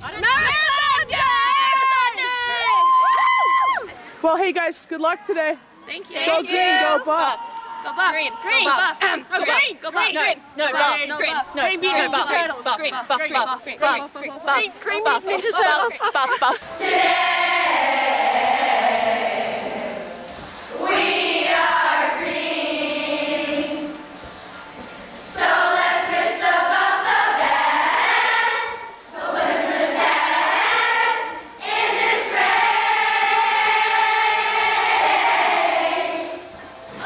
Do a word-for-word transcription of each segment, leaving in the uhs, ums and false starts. Marathon Day! Marathon Day! Well, hey guys, good luck today. Thank you. Go green, go buff. Go buff. Green, green, go buff. Go green, go buff. No, green, no, green, green, green, buff, buff, green, buff, buff, green, buff, green, buff, green, buff, Ninja Turtles, buff, buff. Today we are green, so let's wish the buff the best. Who wins the test in this race? Oh,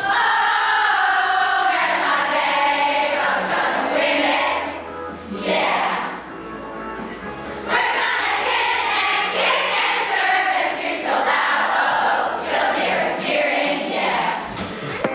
Grandma Bay Buff's gonna win it, yeah. We're gonna kick and kick and serve and scream so loud, oh, you'll hear us cheering, yeah. What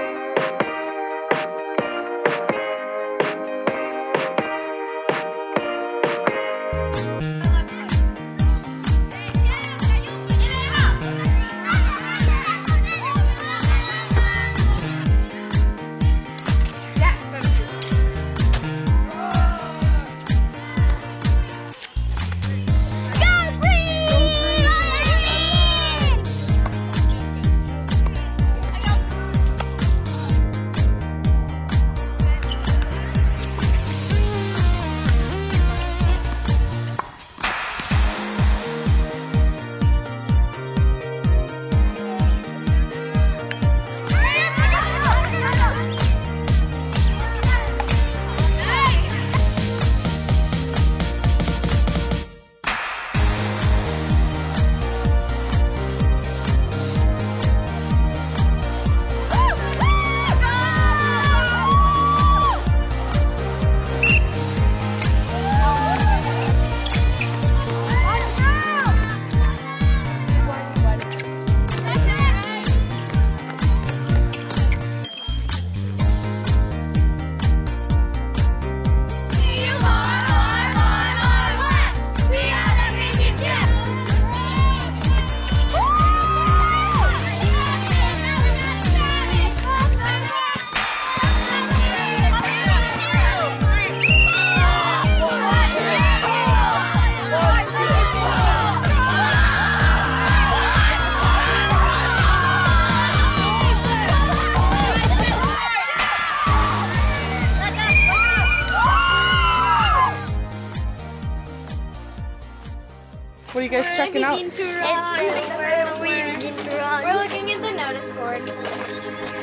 are you guys We're checking out? To run. It's, it's, we're, we begin to run. We're looking at the notice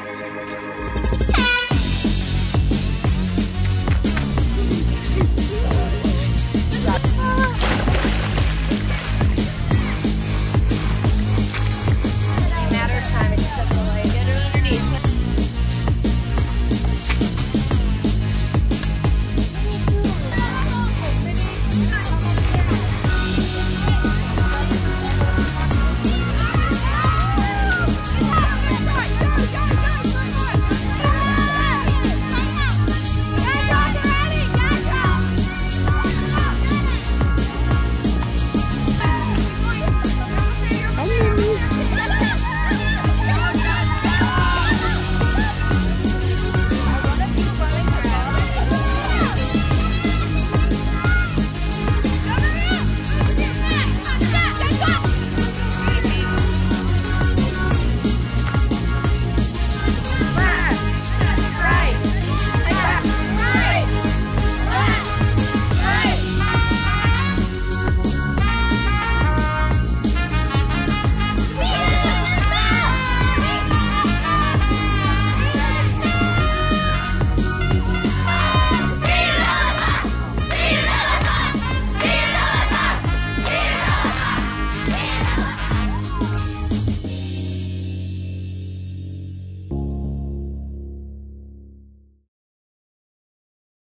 board.